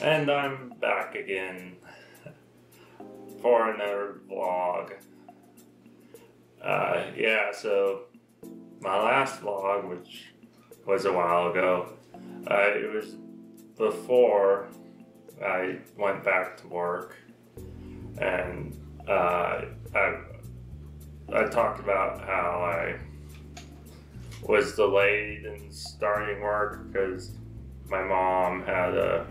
And I'm back again for another vlog. So my last vlog, which was a while ago, it was before I went back to work, and I talked about how I was delayed in starting work because my mom had a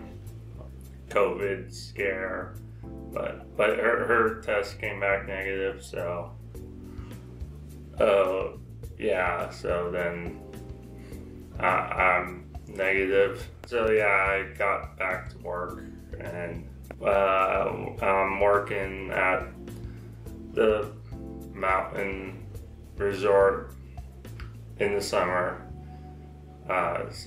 COVID scare, but her test came back negative, so so then I'm negative, so I got back to work, and I'm working at the mountain resort in the summer. It's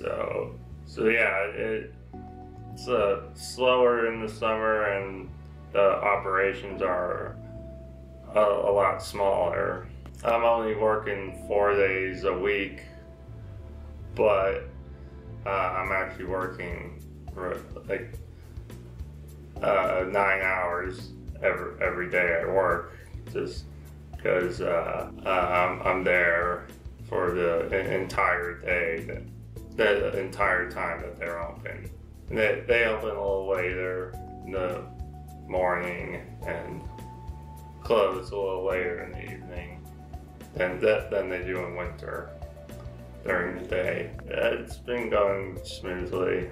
slower in the summer, and the operations are a lot smaller. I'm only working 4 days a week, but I'm actually working like 9 hours every day at work, just because I'm there for the entire day, the entire time that they're open. They open a little later in the morning and close a little later in the evening than they do in winter during the day. It's been going smoothly.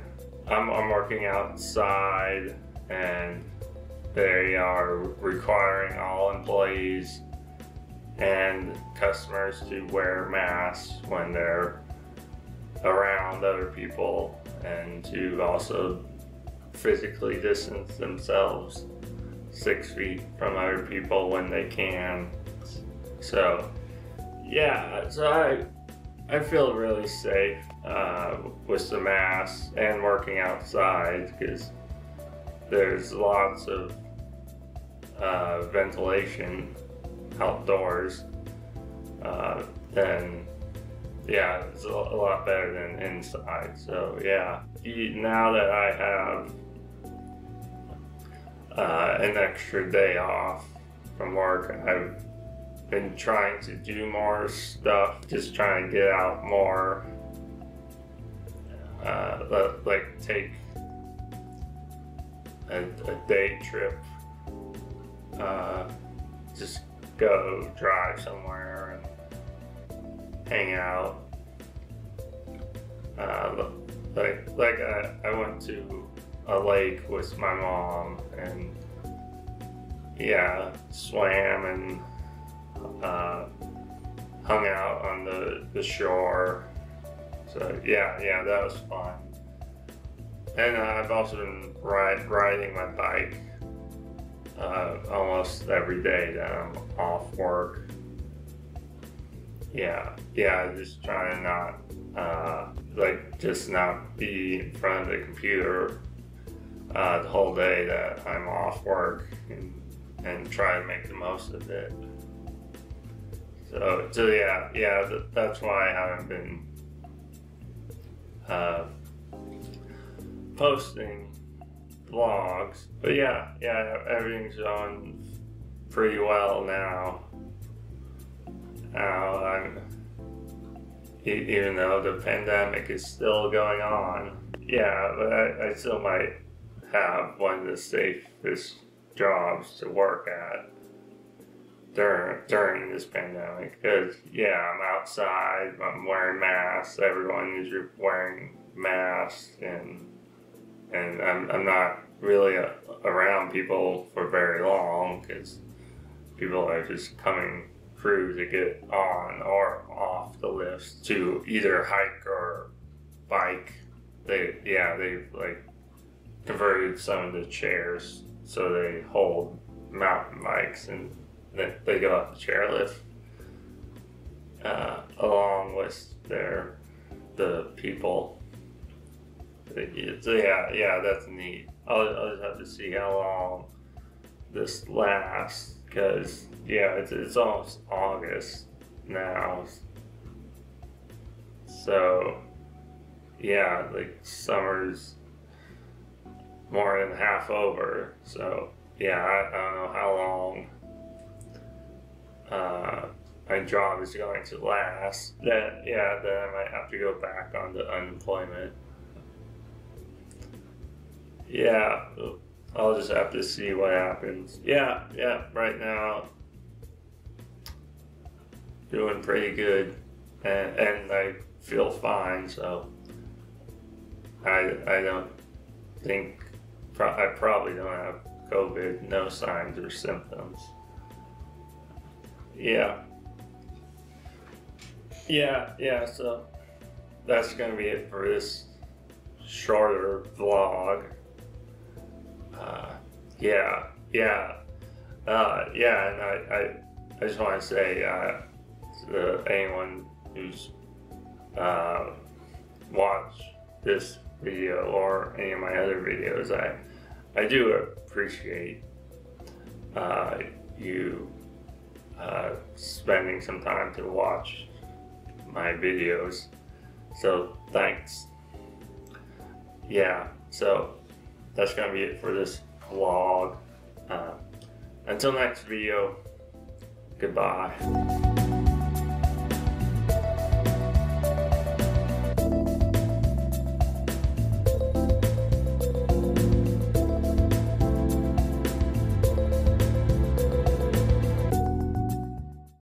I'm working outside, and they are requiring all employees and customers to wear masks when they're around other people, and to also physically distance themselves 6 feet from other people when they can. So I feel really safe with the mask and working outside, because there's lots of ventilation outdoors, it's a lot better than inside. So now that I have an extra day off from work, I've been trying to do more stuff, just trying to get out more, like take a day trip, just go drive somewhere and hang out. I went to a lake with my mom, and swam and hung out on the shore. So that was fun. And I've also been riding my bike almost every day that I'm off work. Just trying to not just not be in front of the computer the whole day that I'm off work, and try to make the most of it. That's why I haven't been posting vlogs, but everything's going pretty well now. Even though the pandemic is still going on, but I still might have one of the safest jobs to work at during this pandemic, because I'm outside, I'm wearing masks, everyone is wearing masks, and I'm not really around people for very long, because people are just coming through to get on or off the lifts to either hike or bike. They've converted some of the chairs so they hold mountain bikes, and they go up the chairlift along with the people. That's neat. I'll just have to see how long this lasts, because it's almost August now, summer's more than half over. So yeah, I don't know how long my job is going to last. Then I might have to go back on the unemployment. Yeah, I'll just have to see what happens. Yeah, right now, doing pretty good, and I feel fine, so I don't think, I probably don't have COVID, no signs or symptoms. Yeah, so that's gonna be it for this shorter vlog. And I just want to say to anyone who's watched this video or any of my other videos, I do appreciate you spending some time to watch my videos, so thanks. Yeah, so that's gonna be it for this vlog. Until next video, goodbye.